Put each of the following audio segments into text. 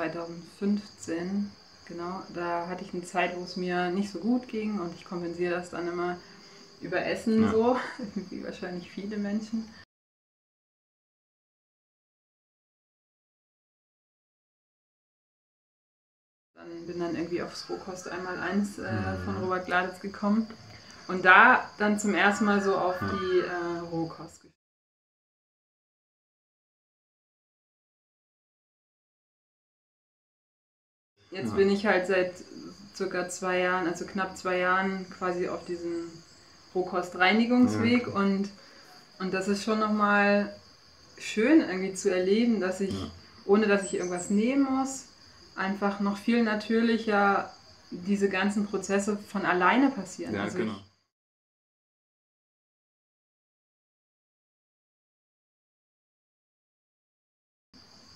2015, genau, da hatte ich eine Zeit, wo es mir nicht so gut ging und ich kompensiere das dann immer über Essen, ja, so, wie wahrscheinlich viele Menschen. Dann bin dann irgendwie aufs Rohkost einmal eins von Robert Gladitz gekommen und da dann zum ersten Mal so auf die Rohkost gekommen. Jetzt bin ich halt seit circa 2 Jahren, also knapp 2 Jahren quasi auf diesem Rohkost-Reinigungsweg, ja, und das ist schon nochmal schön irgendwie zu erleben, dass ich, ohne dass ich irgendwas nehmen muss, einfach noch viel natürlicher diese ganzen Prozesse von alleine passieren. Ja, also genau.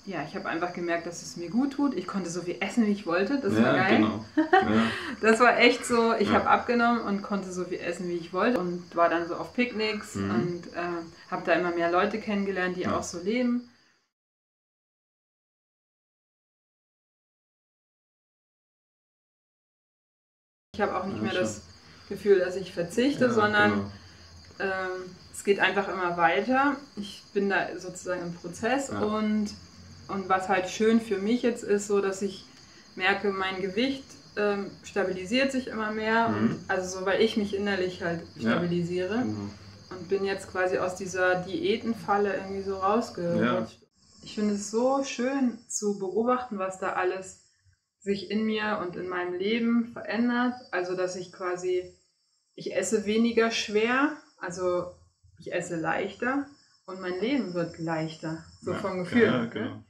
Ich habe einfach gemerkt, dass es mir gut tut. Ich konnte so viel essen, wie ich wollte. Das war geil. Genau. Ja. Das war echt so, ich habe abgenommen und konnte so viel essen, wie ich wollte. Und war dann so auf Picknicks und habe da immer mehr Leute kennengelernt, die auch so leben. Ich habe auch nicht mehr das Gefühl, dass ich verzichte, sondern es geht einfach immer weiter. Ich bin da sozusagen im Prozess und was halt schön für mich jetzt ist, so dass ich merke, mein Gewicht stabilisiert sich immer mehr, und, also so, weil ich mich innerlich halt stabilisiere und bin jetzt quasi aus dieser Diätenfalle irgendwie so rausgerutscht. Ja. Ich finde es so schön zu beobachten, was da alles sich in mir und in meinem Leben verändert, also dass ich quasi, ich esse weniger schwer, also ich esse leichter und mein Leben wird leichter, so vom Gefühl. Ja, genau.